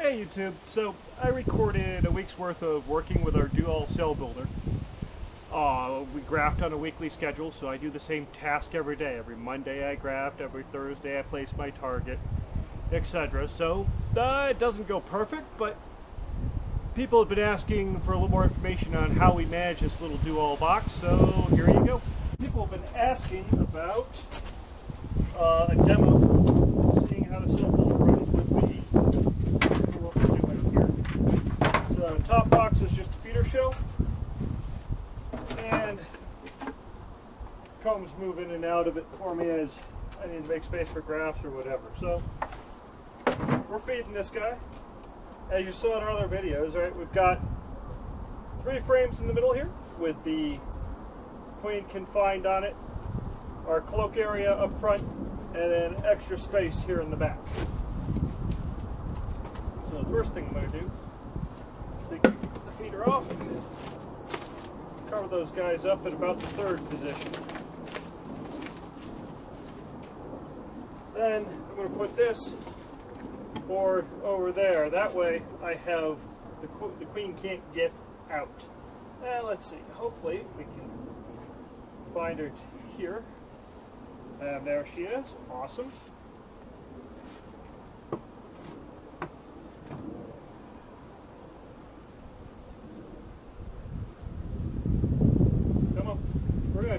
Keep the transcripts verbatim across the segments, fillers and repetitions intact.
Hey YouTube, so I recorded a week's worth of working with our Do All Cell Builder. Uh, we graft on a weekly schedule, so I do the same task every day. Every Monday I graft, every Thursday I place my target, et cetera. So uh, it doesn't go perfect, but people have been asking for a little more information on how we manage this little Do All box, so here you go. People have been asking about uh, a demo, seeing how the Cell Builder runs with me. The top box is just a feeder shell, and combs move in and out of it for me as I need to make space for grafts or whatever. So we're feeding this guy. As you saw in our other videos, right, we've got three frames in the middle here with the queen confined on it, our cloak area up front, and then extra space here in the back. So the first thing I'm going to do, feeder off, cover those guys up at about the third position. Then I'm going to put this board over there. That way I have the, the queen can't get out. And let's see, hopefully we can find her here. And there she is. Awesome.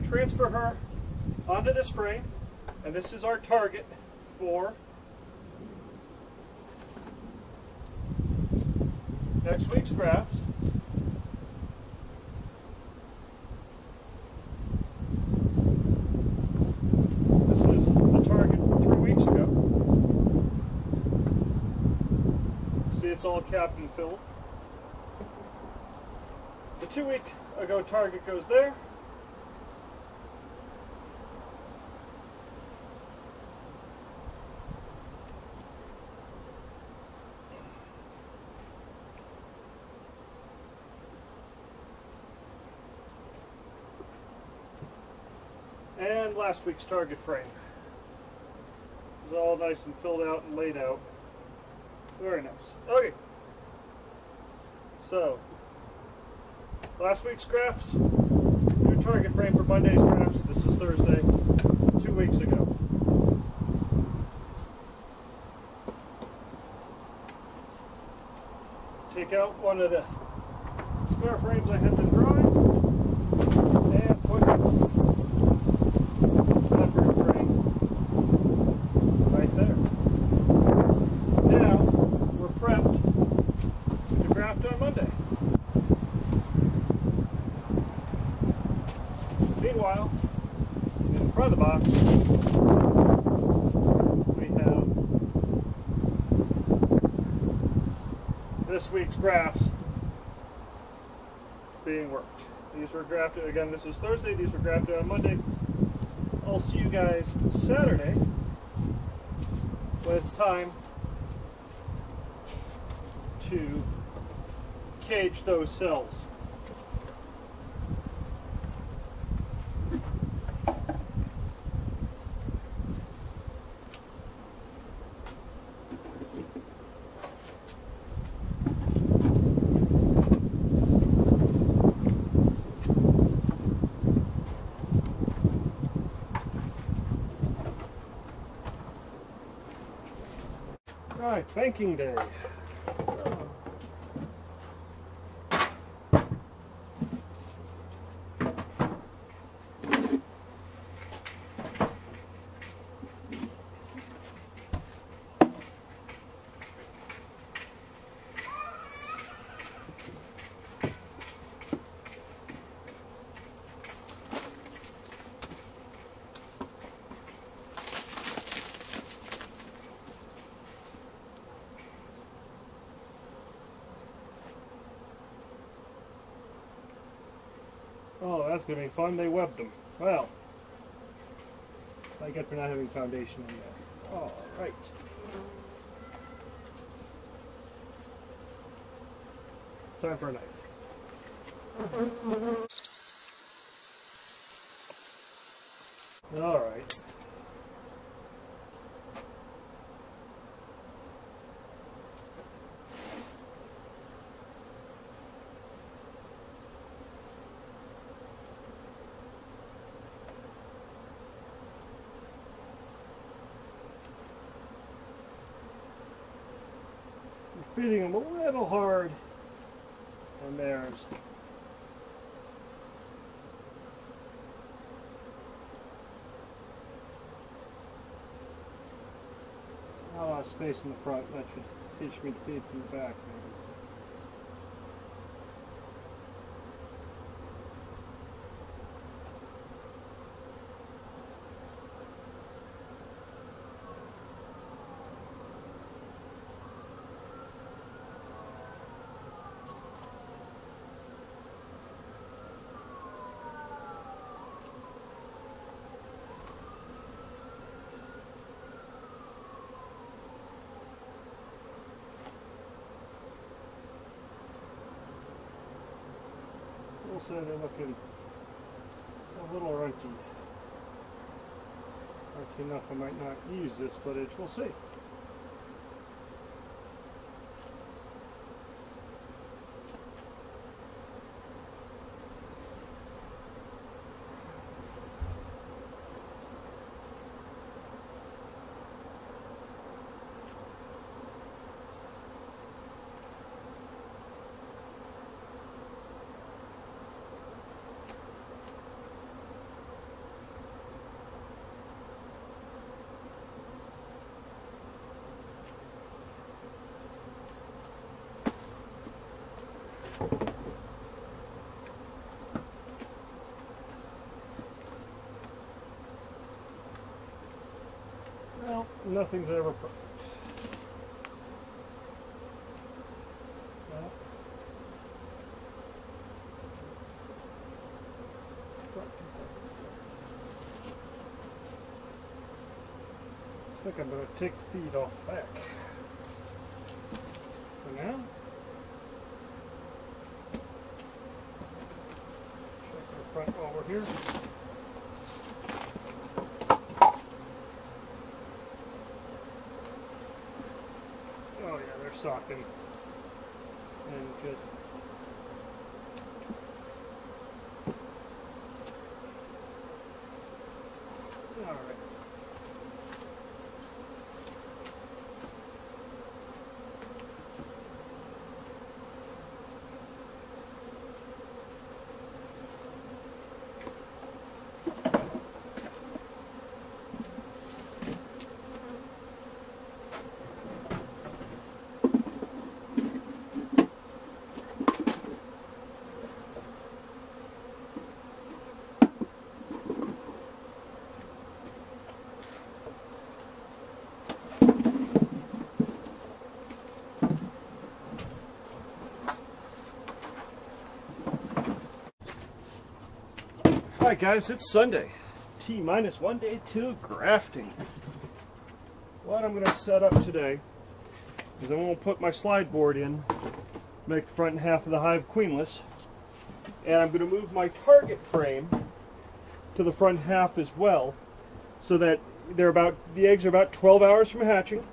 Transfer her onto this frame, and this is our target for next week's grafts. This is the target three weeks ago. See, it's all capped and filled. The two week ago target goes there. And last week's target frame. It's all nice and filled out and laid out. Very nice. Okay. So, last week's grafts, new target frame for Monday's grafts. This is Thursday, two weeks ago. Take out one of the square frames I had been drawing and put it. Meanwhile, in front of the box, we have this week's grafts being worked. These were grafted, again, this is Thursday, these were grafted on Monday. I'll see you guys Saturday when it's time to cage those cells. Alright, banking day. Oh, that's going to be fun. They webbed them. Well, I get for not having foundation in there. All right. Time for a knife. All right. feeding them a little hard in theirs. Not a lot of space in the front. That should teach me to feed from the back. Maybe. So they're looking a little runky. Runky enough I might not use this footage, we'll see. Well, nothing's ever perfect. Well, I think I'm going to take the feed off back for now. Check the front over here. Sock and good. All right. Alright guys, it's Sunday. T minus one day to grafting. What I'm going to set up today is I'm going to put my slide board in, make the front half of the hive queenless, and I'm going to move my target frame to the front half as well, so that they're about the eggs are about twelve hours from hatching,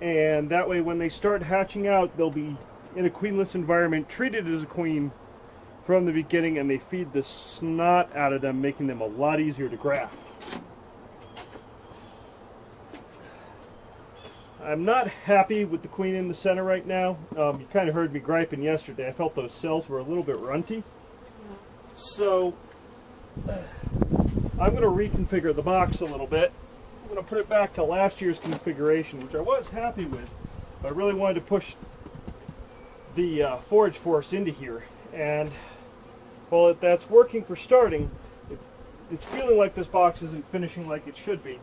and that way when they start hatching out, they'll be in a queenless environment, treated as a queen from the beginning, and they feed the snot out of them, making them a lot easier to graft. I'm not happy with the queen in the center right now. Um, you kind of heard me griping yesterday. I felt those cells were a little bit runty. So I'm going to reconfigure the box a little bit. I'm going to put it back to last year's configuration, which I was happy with, but I really wanted to push the uh, forage force into here. And while that's working for starting, it's feeling like this box isn't finishing like it should be.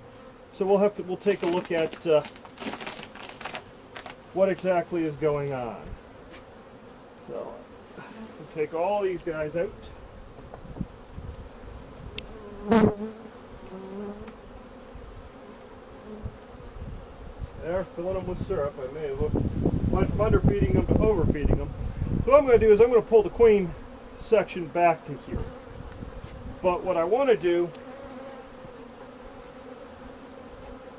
So we'll have to we'll take a look at uh, what exactly is going on. So we'll take all these guys out. They're filling them with syrup. I may have looked underfeeding them to overfeeding them. So what I'm going to do is I'm going to pull the queen section back to here. But what I want to do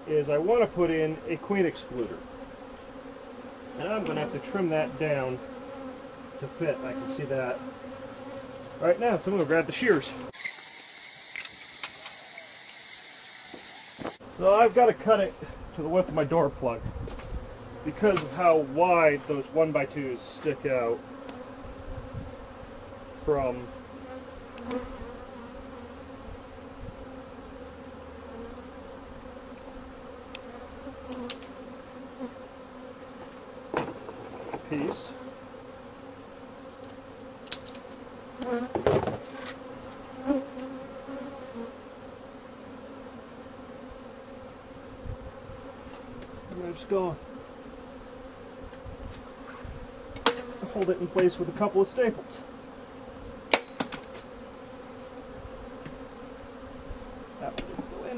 is I want to put in a queen excluder. And I'm going to have to trim that down to fit. I can see that right now. So I'm going to grab the shears. So I've got to cut it to the width of my door plug. because of how wide those one by twos stick out from the piece. Going. Hold it in place with a couple of staples. That one didn't go in.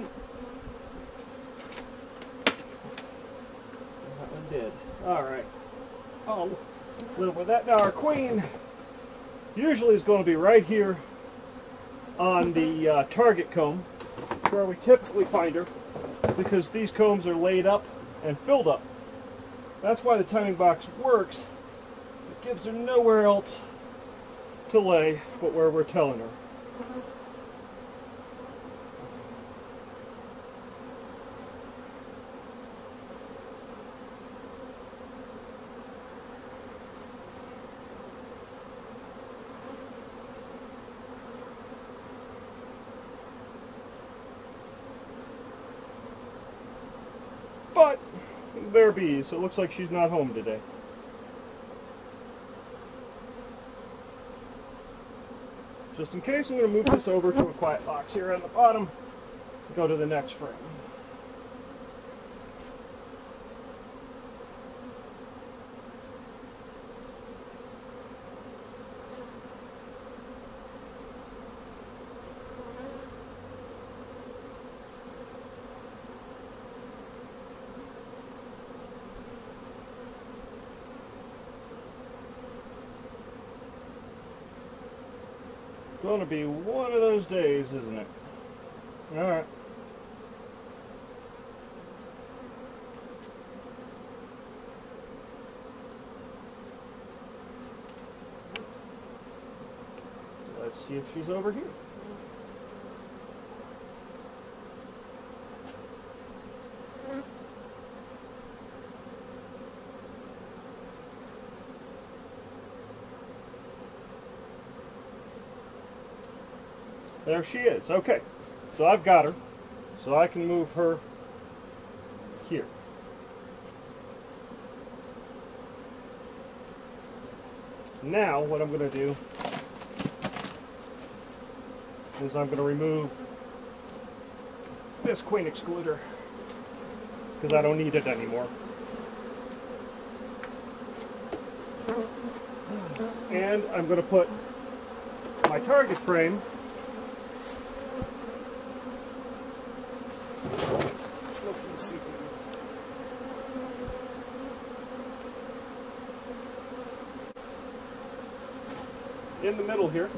And that one did. Alright. I'll live with that. Now our queen usually is going to be right here on the uh, target comb, where we typically find her, because these combs are laid up and filled up. That's why the timing box works. It gives her nowhere else to lay but where we're telling her. But they're bees, so it looks like she's not home today. Just in case, I'm going to move this over to a quiet box here on the bottom and go to the next frame. Gonna be one of those days, isn't it? Alright. Let's see if she's over here. There she is. Okay, so I've got her, so I can move her here. Now what I'm going to do is I'm going to remove this queen excluder because I don't need it anymore. And I'm going to put my target frame in the middle here,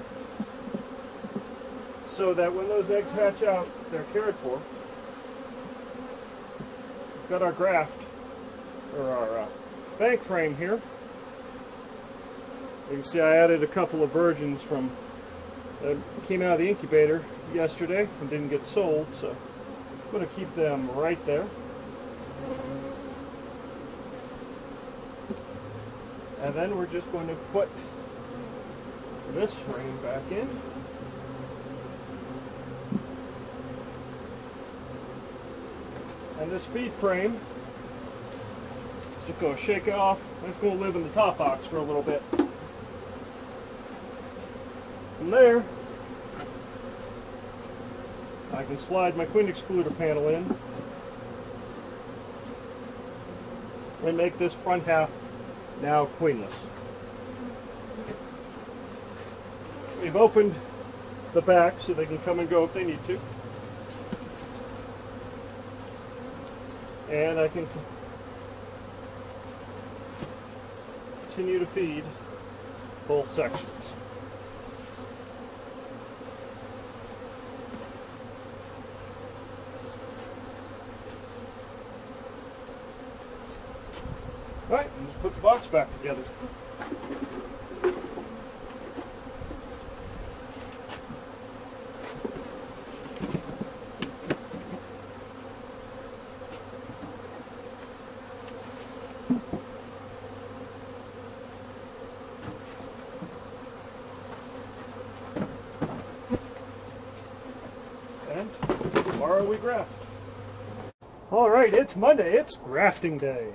so that when those eggs hatch out, they're cared for. We've got our graft, or our uh, bank frame here. You can see I added a couple of virgins from that came out of the incubator yesterday and didn't get sold, so I'm going to keep them right there. And then we're just going to put this frame back in. And this feed frame, just going to shake it off. It's going to live in the top box for a little bit. From there, I can slide my queen excluder panel in and make this front half now queenless. We've opened the back so they can come and go if they need to. And I can continue to feed both sections. Alright, let's put the box back together. we graft. All right, it's Monday, it's grafting day.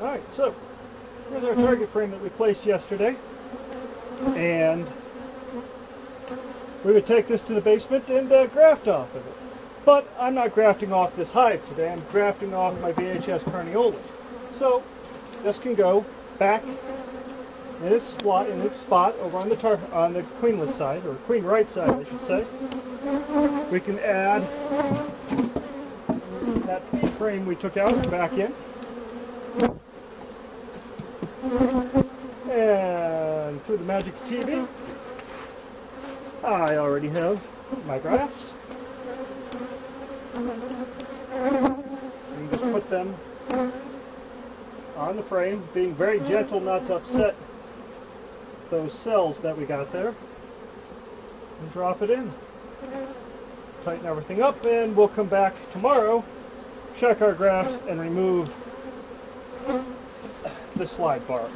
Alright, so here's our target frame that we placed yesterday, and we would take this to the basement and uh, graft off of it. But I'm not grafting off this hive today, I'm grafting off my V H S carniola. So this can go back in its slot, in its spot over on the tar on the queenless side, or queen right side I should say. We can add that frame we took out back in. And through the magic of T V, I already have my grafts. And just put them on the frame, being very gentle not to upset those cells that we got there. And drop it in. Tighten everything up, and we'll come back tomorrow, check our grafts, and remove the slide bar.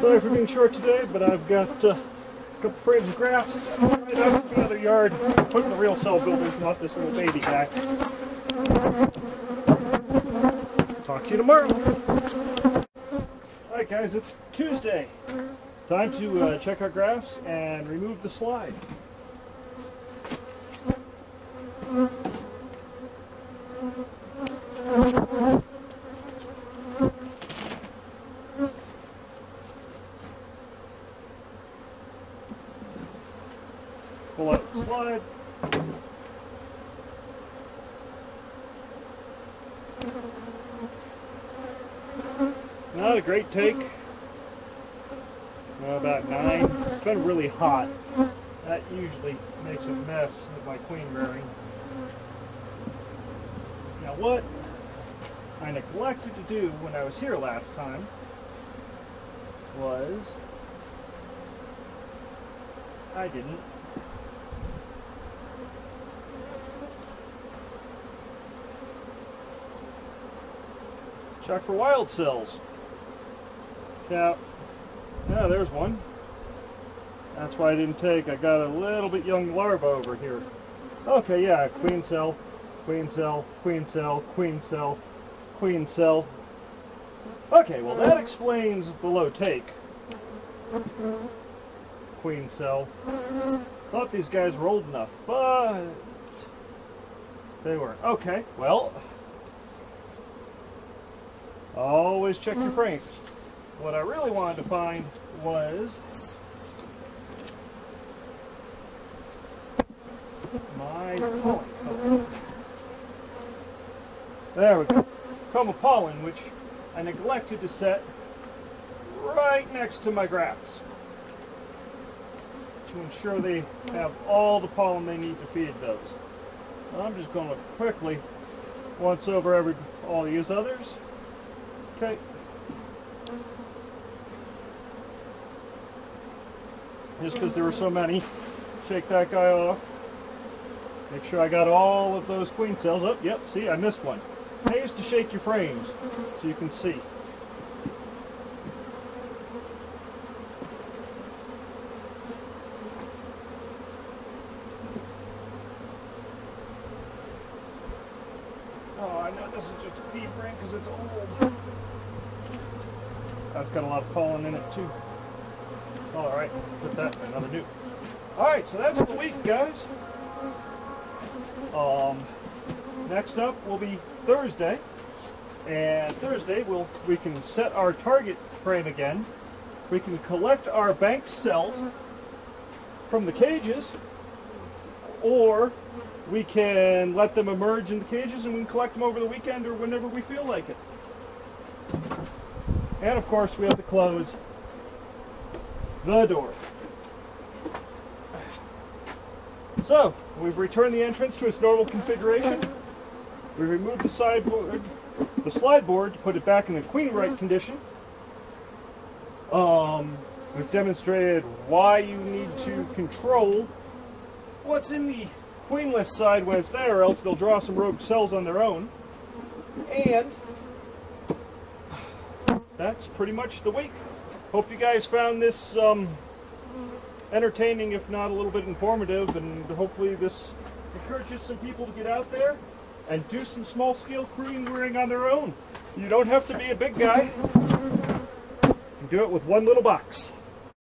Sorry for being short today, but I've got uh, a couple frames of grass right up to another yard, putting the real cell builders, not this little baby back. Talk to you tomorrow. Alright guys, it's Tuesday. Time to uh, check our graphs and remove the slide. Pull out the slide. Not a great take. Uh, about nine. It's been really hot. That usually makes a mess of my queen rearing. Now what I neglected to do when I was here last time was I didn't check for wild cells. Now, now there's one. That's why I didn't take. I got a little bit young larva over here. Okay, yeah, queen cell, queen cell, queen cell, queen cell, queen cell. Okay, well that explains the low take. Queen cell. Thought these guys were old enough, but they weren't. Okay, well. Always check your frames. What I really wanted to find was my pollen comb. There we go. Comb of pollen, which I neglected to set right next to my grafts to ensure they have all the pollen they need to feed those. I'm just going to quickly once over every all these others. Okay. Just because there were so many, shake that guy off. Make sure I got all of those queen cells up. Yep, see, I missed one. Pays to shake your frames so you can see. Oh, I know this is just a pea frame because it's old. That's got a lot of pollen in it too. Alright, put that in another new. Alright, so that's the week, guys. Um, next up will be Thursday. And Thursday we'll, we can set our target frame again We can collect our bank cells from the cages, or we can let them emerge in the cages and we can collect them over the weekend or whenever we feel like it. And of course we have to close the door. So we've returned the entrance to its normal configuration. We removed the sideboard, the slide board, to put it back in the queen right condition. Um, we've demonstrated why you need to control what's in the queenless side when it's there, or else they'll draw some rogue cells on their own. And that's pretty much the week. Hope you guys found this um, entertaining, if not a little bit informative, and hopefully this encourages some people to get out there and do some small-scale crewing on their own. You don't have to be a big guy. You can do it with one little box.